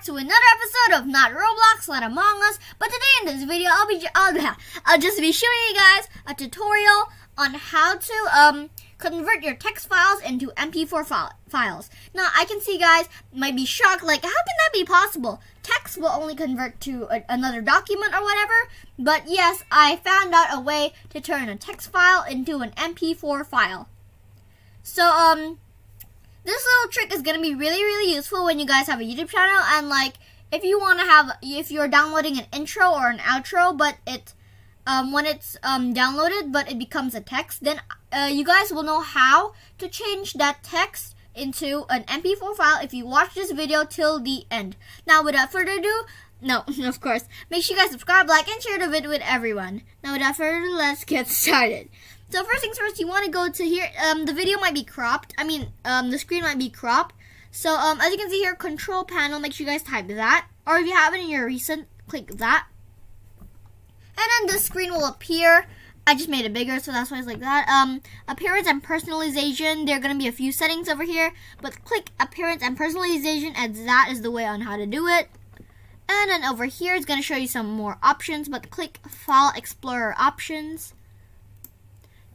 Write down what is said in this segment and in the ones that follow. back to another episode of Not Roblox, Not Among Us. But today in this video, I'll just be showing you guys a tutorial on how to convert your text files into MP4 files. Now, I can see guys might be shocked, like, how can that be possible? Text will only convert to another document or whatever. But yes, I found out a way to turn a text file into an MP4 file. So, this little trick is going to be really useful when you guys have a YouTube channel, and like if you're downloading an intro or an outro, but it when it's downloaded but it becomes a text, then you guys will know how to change that text into an MP4 file if you watch this video till the end. Now without further ado, of course, make sure you guys subscribe, like, and share the video with everyone. Now without further ado, let's get started. So first things first, you want to go to here. The video might be cropped. I mean, the screen might be cropped. So as you can see here, control panel, make sure you guys type that. Or if you have it in your recent, click that. And then the screen will appear. I just made it bigger, so that's why it's like that. Appearance and personalization. There are going to be a few settings over here. But click appearance and personalization, and that is the way on how to do it. And then over here, it's going to show you some more options. But click file explorer options.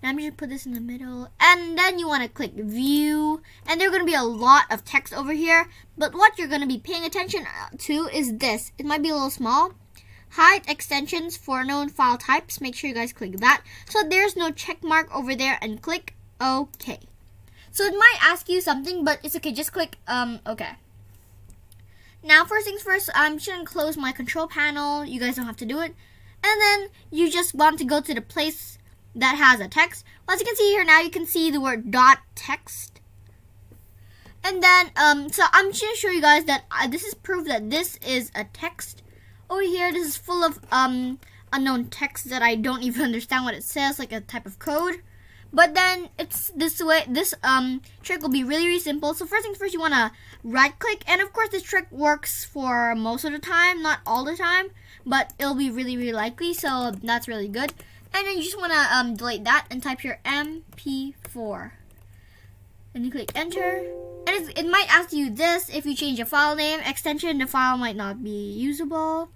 I'm just gonna put this in the middle, and then you want to click view, and there are going to be a lot of text over here, but what you're going to be paying attention to is this. It might be a little small. Hide extensions for known file types, make sure you guys click that. So there's no check mark over there, and click OK. So it might ask you something, but it's okay, just click OK. Now first things first, I'm just gonna close my control panel. You guys don't have to do it. And then you just want to go to the place that has a text. Well, as you can see here, now you can see the word dot text. And then, so I'm just gonna show you guys that this is proof that this is a text. Over here, this is full of unknown text that I don't even understand what it says, like a type of code. But then it's this way. This trick will be really simple. So first things first, you wanna right click, and of course this trick works for most of the time, not all the time, but it'll be really likely. So that's really good. And then you just want to delete that and type your MP4. And you click enter. And it might ask you this if you change a file name, extension, the file might not be usable.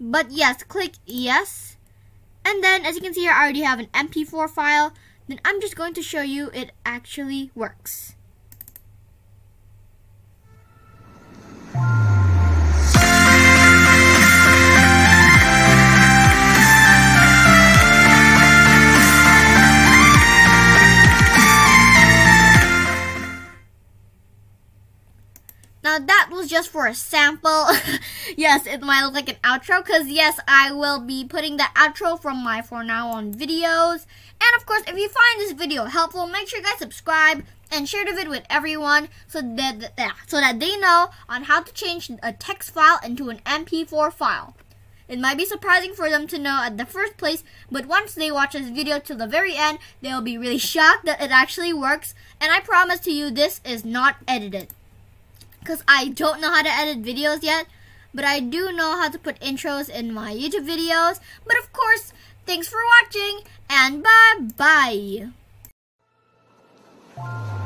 But yes, click yes. And then as you can see here, I already have an MP4 file. Then I'm just going to show you it actually works. Now that was just for a sample. Yes, it might look like an outro, because yes, I will be putting the outro from my For Now On videos. And of course, if you find this video helpful, make sure you guys subscribe and share the video with everyone so that they know on how to change a text file into an MP4 file. It might be surprising for them to know at the first place, but once they watch this video till the very end, they'll be really shocked that it actually works. And I promise to you, this is not edited. Because I don't know how to edit videos yet, but I do know how to put intros in my YouTube videos. But of course, thanks for watching, and bye-bye.